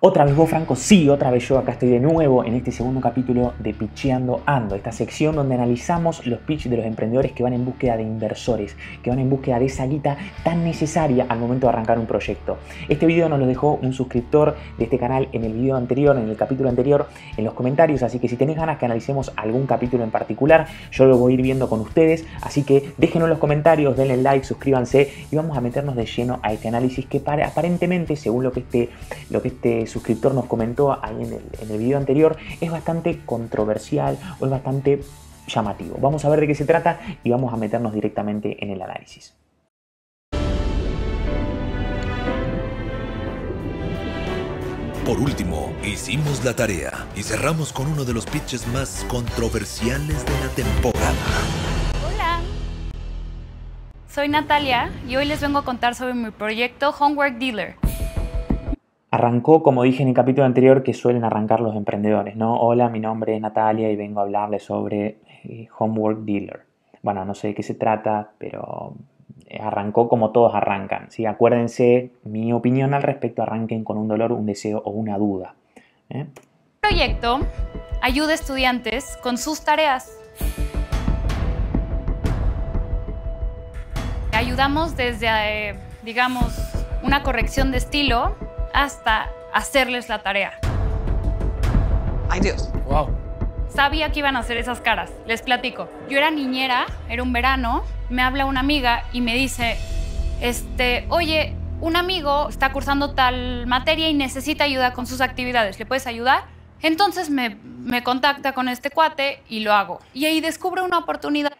Otra vez vos, Franco, sí, otra vez yo, acá estoy de nuevo en este segundo capítulo de Pitcheando Ando, esta sección donde analizamos los pitch de los emprendedores que van en búsqueda de inversores, que van en búsqueda de esa guita tan necesaria al momento de arrancar un proyecto. Este video nos lo dejó un suscriptor de este canal en el video anterior, en el capítulo anterior, en los comentarios, así que si tenés ganas que analicemos algún capítulo en particular, yo lo voy a ir viendo con ustedes, así que déjenos en los comentarios, denle like, suscríbanse y vamos a meternos de lleno a este análisis que aparentemente, según lo que este suscriptor nos comentó ahí en el video anterior, es bastante controversial o es bastante llamativo. Vamos a ver de qué se trata y vamos a meternos directamente en el análisis. Por último, hicimos la tarea y cerramos con uno de los pitches más controversiales de la temporada. Hola, soy Natalia y hoy les vengo a contar sobre mi proyecto Homework Dealer. Arrancó, como dije en el capítulo anterior, que suelen arrancar los emprendedores, ¿no? Hola, mi nombre es Natalia y vengo a hablarles sobre Homework Dealer. Bueno, no sé de qué se trata, pero arrancó como todos arrancan, ¿sí? Acuérdense, mi opinión al respecto, arranquen con un dolor, un deseo o una duda. El proyecto ayuda a estudiantes con sus tareas. Ayudamos desde, digamos, una corrección de estilo hasta hacerles la tarea. ¡Ay, Dios! ¡Wow! Sabía que iban a hacer esas caras. Les platico. Yo era niñera, era un verano, me habla una amiga y me dice, oye, un amigo está cursando tal materia y necesita ayuda con sus actividades. ¿Le puedes ayudar? Entonces me contacta con este cuate y lo hago. Y ahí descubro una oportunidad.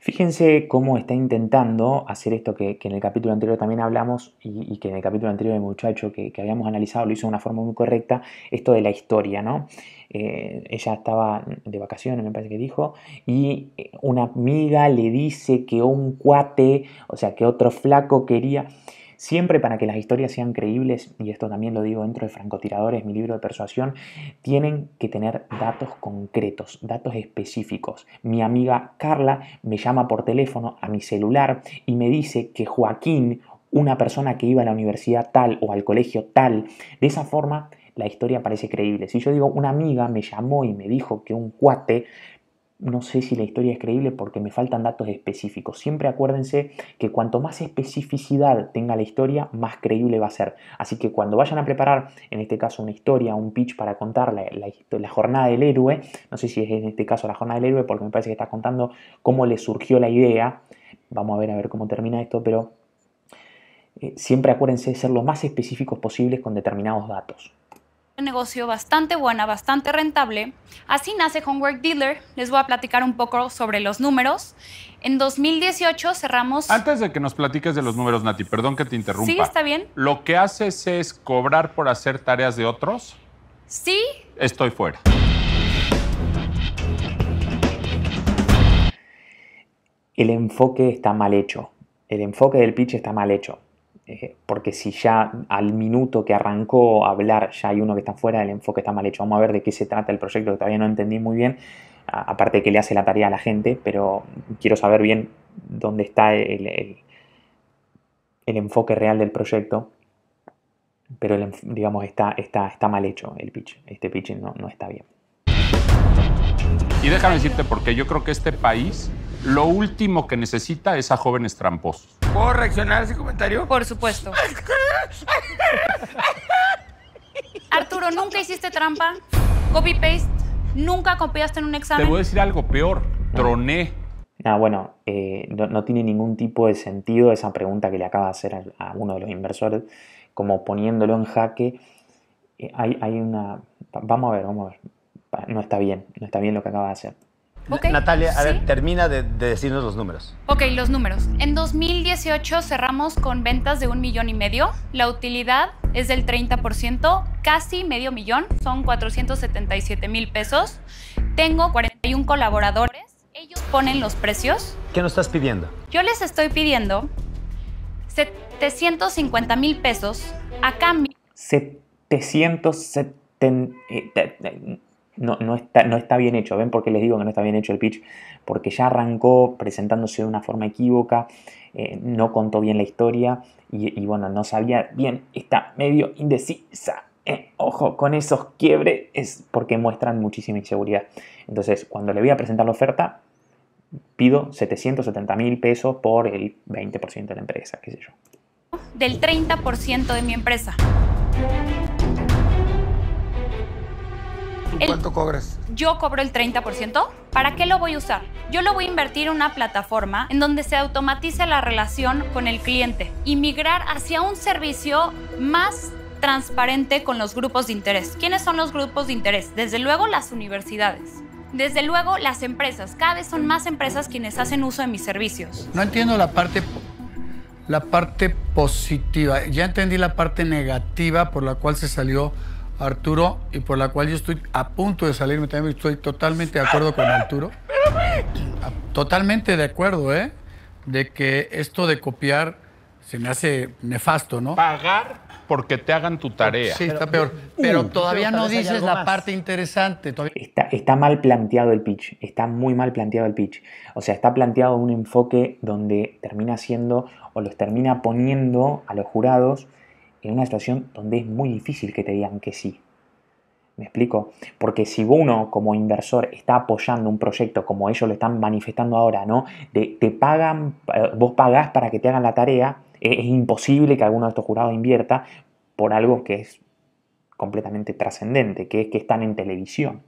Fíjense cómo está intentando hacer esto que en el capítulo anterior también hablamos y que en el capítulo anterior el muchacho que habíamos analizado lo hizo de una forma muy correcta, esto de la historia, ¿no? Ella estaba de vacaciones, me parece que dijo, y una amiga le dice que un cuate, o sea, que otro flaco quería... Siempre para que las historias sean creíbles, y esto también lo digo dentro de Francotiradores, mi libro de persuasión, tienen que tener datos concretos, datos específicos. Mi amiga Carla me llama por teléfono a mi celular y me dice que Joaquín, una persona que iba a la universidad tal o al colegio tal, de esa forma la historia parece creíble. Si yo digo una amiga me llamó y me dijo que un cuate... No sé si la historia es creíble porque me faltan datos específicos. Siempre acuérdense que cuanto más especificidad tenga la historia, más creíble va a ser. Así que cuando vayan a preparar, en este caso una historia, un pitch para contar la jornada del héroe, no sé si es en este caso la jornada del héroe porque me parece que está contando cómo le surgió la idea. Vamos a ver cómo termina esto, pero siempre acuérdense de ser lo más específicos posibles con determinados datos. Un negocio bastante buena, bastante rentable. Así nace Homework Dealer. Les voy a platicar un poco sobre los números. En 2018 cerramos... Antes de que nos platiques de los números, Nati, perdón que te interrumpa. Sí, está bien. ¿Lo que haces es cobrar por hacer tareas de otros? Sí. Estoy fuera. El enfoque está mal hecho. El enfoque del pitch está mal hecho. Porque si ya al minuto que arrancó a hablar ya hay uno que está fuera, el enfoque está mal hecho. Vamos a ver de qué se trata el proyecto, que todavía no entendí muy bien, aparte de que le hace la tarea a la gente, pero quiero saber bien dónde está el enfoque real del proyecto. Pero, digamos, está mal hecho el pitch. Este pitch no está bien. Y déjame decirte, porque yo creo que este país... Lo último que necesita es a jóvenes tramposos. ¿Puedo reaccionar a ese comentario? Por supuesto. Arturo, ¿nunca hiciste trampa? ¿Copy-paste? ¿Nunca copiaste en un examen? Te voy a decir algo peor. Troné. Ah, bueno, no tiene ningún tipo de sentido esa pregunta que le acaba de hacer a uno de los inversores, como poniéndolo en jaque. Hay una... Vamos a ver. No está bien lo que acaba de hacer. Okay. Natalia, a ver, termina de decirnos los números. Ok, los números. En 2018 cerramos con ventas de 1,5 millones. La utilidad es del 30%, casi medio millón. Son 477,000 pesos. Tengo 41 colaboradores. Ellos ponen los precios. ¿Qué nos estás pidiendo? Yo les estoy pidiendo 750,000 pesos a cambio. 770... No está bien hecho. ¿Ven por qué les digo que no está bien hecho el pitch? Porque ya arrancó presentándose de una forma equívoca, no contó bien la historia y bueno, no sabía bien, está medio indecisa. ojo con esos quiebres, es porque muestran muchísima inseguridad. Entonces, cuando le voy a presentar la oferta, pido 770 mil pesos por el 20% de la empresa, qué sé yo. Del 30% de mi empresa. ¿Cuánto cobras? Yo cobro el 30%. ¿Para qué lo voy a usar? Yo lo voy a invertir en una plataforma en donde se automatice la relación con el cliente y migrar hacia un servicio más transparente con los grupos de interés. ¿Quiénes son los grupos de interés? Desde luego las universidades. Desde luego las empresas. Cada vez son más empresas quienes hacen uso de mis servicios. No entiendo la parte positiva. Ya entendí la parte negativa por la cual se salió Arturo y por la cual yo estoy a punto de salirme. También estoy totalmente de acuerdo con Arturo. Totalmente de acuerdo, ¿eh? De que esto de copiar se me hace nefasto, ¿no? Pagar porque te hagan tu tarea. Sí, está peor. Pero todavía no dices la parte interesante. Está mal planteado el pitch. Está muy mal planteado el pitch. O sea, está planteado un enfoque donde termina siendo o los termina poniendo a los jurados en una situación donde es muy difícil que te digan que sí. ¿Me explico? Porque si uno como inversor está apoyando un proyecto como ellos lo están manifestando ahora, ¿no? Te pagan, vos pagás para que te hagan la tarea, es imposible que alguno de estos jurados invierta por algo que es completamente trascendente, que es que están en televisión.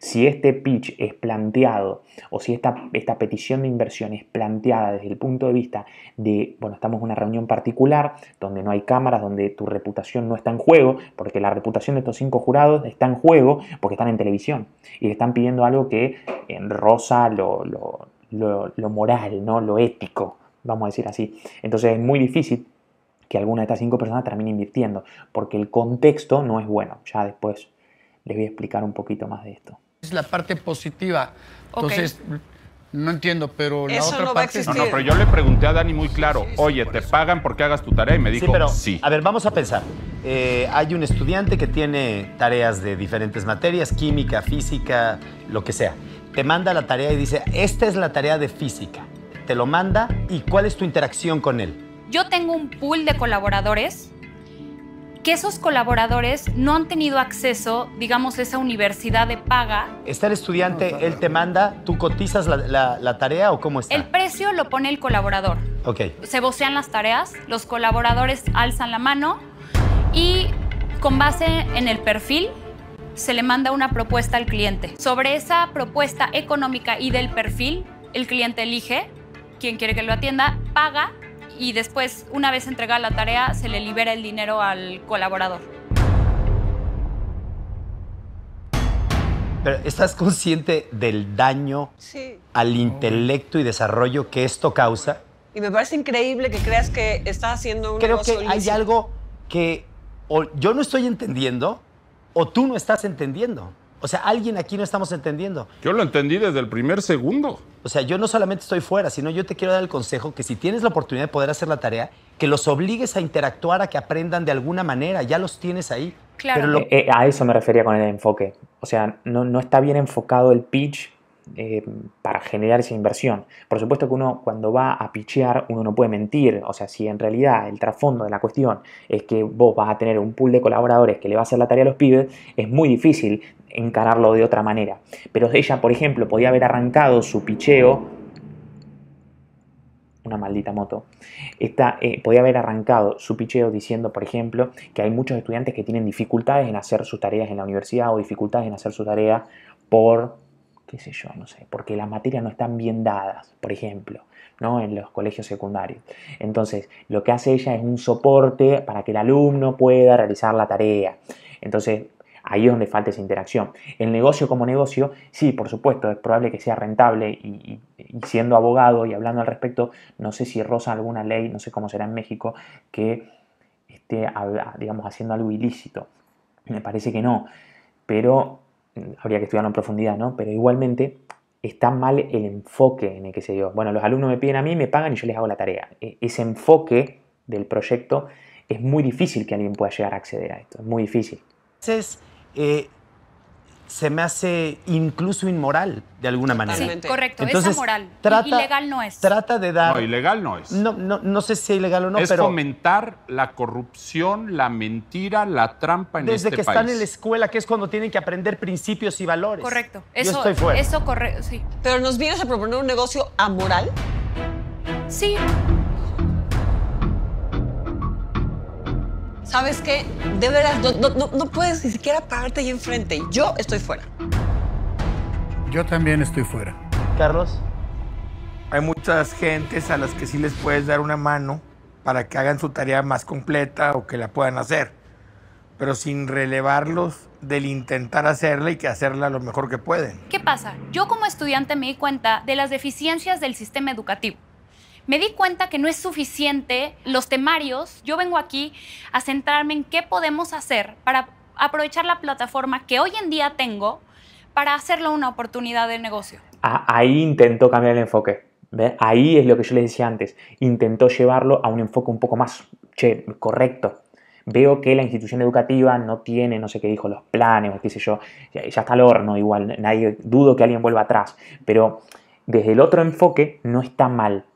Si este pitch es planteado o si esta petición de inversión es planteada desde el punto de vista de, bueno, estamos en una reunión particular donde no hay cámaras, donde tu reputación no está en juego, porque la reputación de estos 5 jurados está en juego porque están en televisión y le están pidiendo algo que roza lo moral, ¿no? Lo ético, vamos a decir así. Entonces es muy difícil que alguna de estas 5 personas termine invirtiendo porque el contexto no es bueno. Ya después les voy a explicar un poquito más de esto. Es la parte positiva. Entonces, okay, no entiendo, pero la otra no parte... No, pero yo le pregunté a Dani muy claro, sí, oye, ¿te pagan porque hagas tu tarea? Y me dijo, sí. Pero, sí. A ver, vamos a pensar. Hay un estudiante que tiene tareas de diferentes materias, química, física, lo que sea. Te manda la tarea y dice, esta es la tarea de física. Te lo manda y ¿cuál es tu interacción con él? Yo tengo un pool de colaboradores que esos colaboradores no han tenido acceso, digamos, a esa universidad de paga. Está el estudiante, no, él te manda, ¿tú cotizas la tarea o cómo está? El precio lo pone el colaborador. Ok. Se vocean las tareas, los colaboradores alzan la mano y con base en el perfil se le manda una propuesta al cliente. Sobre esa propuesta económica y del perfil, el cliente elige quién quiere que lo atienda, paga, y después, una vez entregada la tarea, se le libera el dinero al colaborador. Pero, ¿estás consciente del daño al intelecto y desarrollo que esto causa? Y me parece increíble que creas que estás haciendo un negocio ilícito. Creo que hay algo que o yo no estoy entendiendo o tú no estás entendiendo. O sea, alguien aquí no estamos entendiendo. Yo lo entendí desde el primer segundo. O sea, yo no solamente estoy fuera, sino yo te quiero dar el consejo que si tienes la oportunidad de poder hacer la tarea, que los obligues a interactuar, a que aprendan de alguna manera. Ya los tienes ahí. Claro. Pero a eso me refería con el enfoque. O sea, no está bien enfocado el pitch para generar esa inversión. Por supuesto que uno, cuando va a pitchear, uno no puede mentir. O sea, si en realidad el trasfondo de la cuestión es que vos vas a tener un pool de colaboradores que le va a hacer la tarea a los pibes, es muy difícil encararlo de otra manera. Pero ella, por ejemplo, podía haber arrancado su pitcheo. Una maldita moto. Podía haber arrancado su pitcheo diciendo, por ejemplo, que hay muchos estudiantes que tienen dificultades en hacer sus tareas en la universidad o dificultades en hacer su tarea por, qué sé yo, no sé, porque las materias no están bien dadas, por ejemplo, ¿no? En los colegios secundarios. Entonces, lo que hace ella es un soporte para que el alumno pueda realizar la tarea. Entonces, ahí es donde falta esa interacción. El negocio como negocio, sí, por supuesto, es probable que sea rentable y siendo abogado y hablando al respecto, no sé si roza alguna ley, no sé cómo será en México, que esté, digamos, haciendo algo ilícito. Me parece que no, pero habría que estudiarlo en profundidad, ¿no? Pero igualmente está mal el enfoque en el que se dio. Bueno, los alumnos me piden a mí, me pagan y yo les hago la tarea. Ese enfoque del proyecto es muy difícil que alguien pueda llegar a acceder a esto, es muy difícil. Entonces, se me hace incluso inmoral, de alguna manera. Sí, correcto, entonces, es amoral. Ilegal no es. Trata de dar... No, ilegal no es. No sé si es ilegal o no, pero... Es fomentar la corrupción, la mentira, la trampa en este país. Desde que están en la escuela, que es cuando tienen que aprender principios y valores. Correcto. Eso, yo estoy fuera. Eso correcto, sí. ¿Pero nos vienes a proponer un negocio amoral? Sí. ¿Sabes qué? De veras, no puedes ni siquiera pararte ahí enfrente. Yo estoy fuera. Yo también estoy fuera. Carlos. Hay muchas gentes a las que sí les puedes dar una mano para que hagan su tarea más completa o que la puedan hacer, pero sin relevarlos del intentar hacerla y que hacerla lo mejor que pueden. ¿Qué pasa? Yo como estudiante me di cuenta de las deficiencias del sistema educativo. Me di cuenta que no es suficiente los temarios. Yo vengo aquí a centrarme en qué podemos hacer para aprovechar la plataforma que hoy en día tengo para hacerlo una oportunidad de negocio. Ahí intentó cambiar el enfoque. ¿Ve? Ahí es lo que yo les decía antes. Intentó llevarlo a un enfoque un poco más correcto. Veo que la institución educativa no tiene, no sé qué dijo, los planes o qué sé yo. Ya está al horno igual. Nadie, dudo que alguien vuelva atrás. Pero desde el otro enfoque no está mal.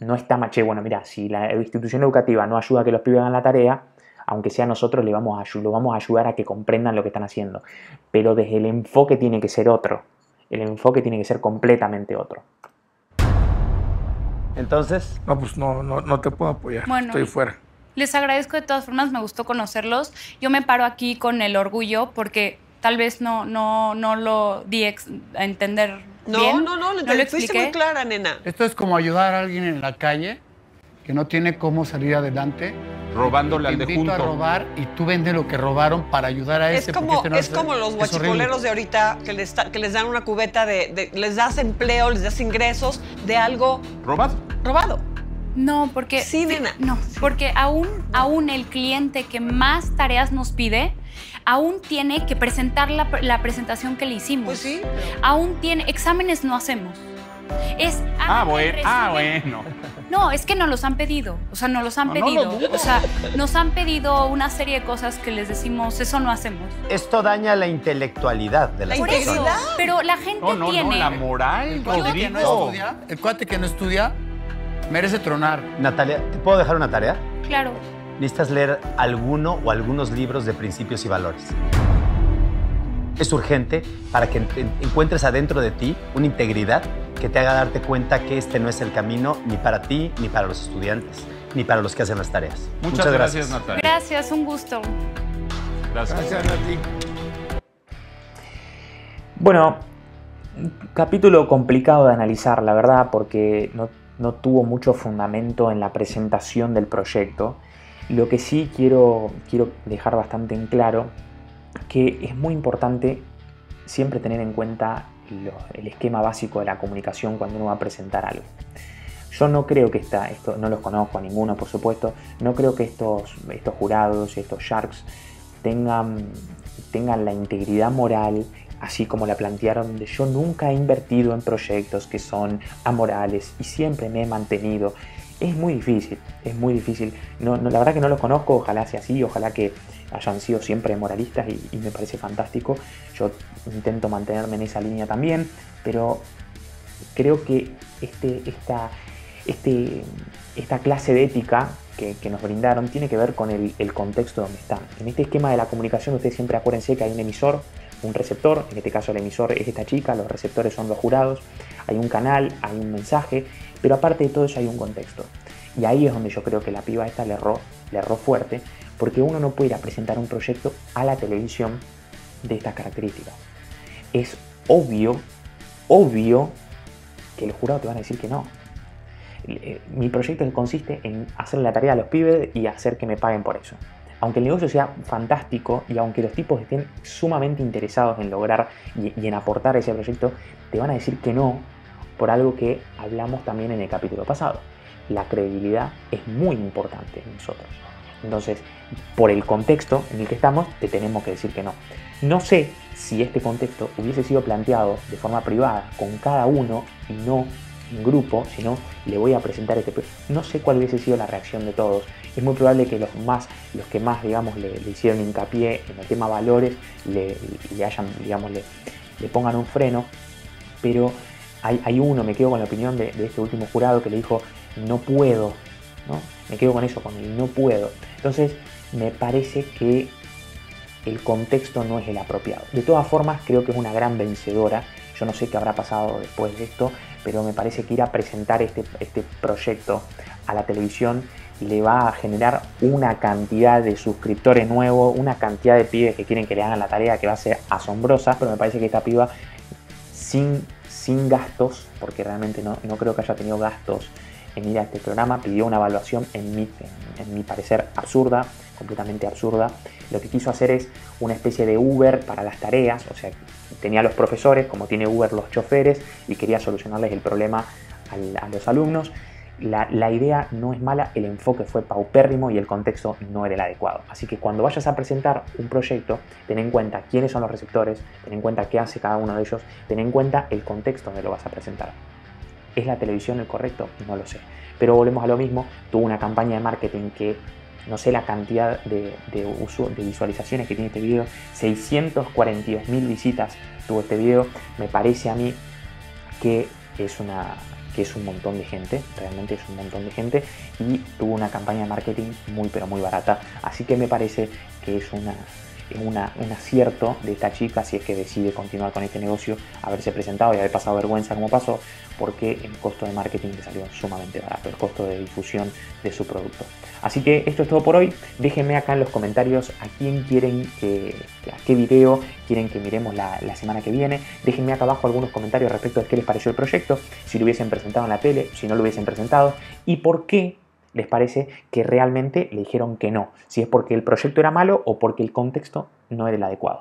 No está maché, bueno, mira, si la institución educativa no ayuda a que los pibes hagan la tarea, aunque sea nosotros, lo vamos a ayudar a que comprendan lo que están haciendo. Pero desde el enfoque tiene que ser otro. El enfoque tiene que ser completamente otro. Entonces... No, pues no te puedo apoyar. Bueno, estoy fuera. Les agradezco de todas formas, me gustó conocerlos. Yo me paro aquí con el orgullo porque tal vez no lo di a entender. Bien. No lo fuiste muy clara, nena. Esto es como ayudar a alguien en la calle que no tiene cómo salir adelante. Robándole al de junto. Te invito a robar y tú vendes lo que robaron para ayudar a ese. Es como los guachicoleros de ahorita que les dan una cubeta les das empleo, les das ingresos de algo... Robado. No, porque... Sí, nena. No, porque aún el cliente que más tareas nos pide, aún tiene que presentar la presentación que le hicimos. Pues sí. Aún tiene... Exámenes no hacemos. Es... Ah, bueno. No, es que nos los han pedido. O sea, nos los han pedido. O sea, nos han pedido una serie de cosas que les decimos, eso no hacemos. Esto daña la intelectualidad de las personas. Por eso, pero la gente tiene... No, la moral. El cuate que no estudia... merece tronar. Natalia, ¿te puedo dejar una tarea? Claro. Necesitas leer alguno o algunos libros de principios y valores. Es urgente para que encuentres adentro de ti una integridad que te haga darte cuenta que este no es el camino ni para ti, ni para los estudiantes, ni para los que hacen las tareas. Muchas gracias, Natalia. Gracias, un gusto. Gracias a ti. Bueno, capítulo complicado de analizar, la verdad, porque no tuvo mucho fundamento en la presentación del proyecto. Lo que sí quiero dejar bastante en claro que es muy importante siempre tener en cuenta el esquema básico de la comunicación cuando uno va a presentar algo. Yo no creo que esto, no los conozco a ninguno, por supuesto, no creo que estos jurados, estos sharks, tengan la integridad moral, así como la plantearon, de yo nunca he invertido en proyectos que son amorales y siempre me he mantenido. Es muy difícil. No, la verdad que no los conozco, ojalá sea así, ojalá que hayan sido siempre moralistas y me parece fantástico. Yo intento mantenerme en esa línea también, pero creo que esta clase de ética que nos brindaron tiene que ver con el contexto donde están. En este esquema de la comunicación, ustedes siempre acuérdense que hay un emisor, un receptor, en este caso el emisor es esta chica, los receptores son los jurados, hay un canal, hay un mensaje, pero aparte de todo eso hay un contexto. Y ahí es donde yo creo que la piba esta le erró fuerte, porque uno no puede ir a presentar un proyecto a la televisión de estas características. Es obvio que los jurados te van a decir que no. Mi proyecto consiste en hacer la tarea a los pibes y hacer que me paguen por eso. Aunque el negocio sea fantástico y aunque los tipos estén sumamente interesados en lograr y en aportar ese proyecto, te van a decir que no por algo que hablamos también en el capítulo pasado. La credibilidad es muy importante en nosotros. Entonces, por el contexto en el que estamos, te tenemos que decir que no. No sé si este contexto hubiese sido planteado de forma privada con cada uno y no grupo, sino le voy a presentar este proyecto. No sé cuál hubiese sido la reacción de todos. Es muy probable que los que más digamos, le hicieron hincapié en el tema valores, le pongan un freno, pero hay uno, me quedo con la opinión de este último jurado que le dijo no puedo, ¿no? Me quedo con eso, con el no puedo. Entonces me parece que el contexto no es el apropiado. De todas formas, creo que es una gran vencedora. Yo no sé qué habrá pasado después de esto, pero me parece que ir a presentar este proyecto a la televisión le va a generar una cantidad de suscriptores nuevos, una cantidad de pibes que quieren que le hagan la tarea, que va a ser asombrosa. Pero me parece que esta piba, sin gastos, porque realmente no creo que haya tenido gastos en ir a este programa, pidió una evaluación en mi parecer absurda, completamente absurda. Lo que quiso hacer es una especie de Uber para las tareas, o sea, tenía a los profesores, como tiene Uber los choferes, y quería solucionarles el problema a los alumnos. La idea no es mala, el enfoque fue paupérrimo y el contexto no era el adecuado. Así que cuando vayas a presentar un proyecto, ten en cuenta quiénes son los receptores, ten en cuenta qué hace cada uno de ellos, ten en cuenta el contexto donde lo vas a presentar. ¿Es la televisión el correcto? No lo sé. Pero volvemos a lo mismo, tuvo una campaña de marketing que no sé la cantidad de visualizaciones que tiene este video. 642.000 visitas tuvo este video. Me parece a mí que es un montón de gente, realmente es un montón de gente, y tuvo una campaña de marketing muy pero muy barata. Así que me parece que es un acierto de esta chica, si es que decide continuar con este negocio, haberse presentado y haber pasado vergüenza como pasó, porque el costo de marketing le salió sumamente barato, el costo de difusión de su producto. Así que esto es todo por hoy. Déjenme acá en los comentarios a quién quieren a qué video quieren que miremos la semana que viene. Déjenme acá abajo algunos comentarios respecto de qué les pareció el proyecto, si lo hubiesen presentado en la tele, si no lo hubiesen presentado, y por qué les parece que realmente le dijeron que no, si es porque el proyecto era malo o porque el contexto no era el adecuado.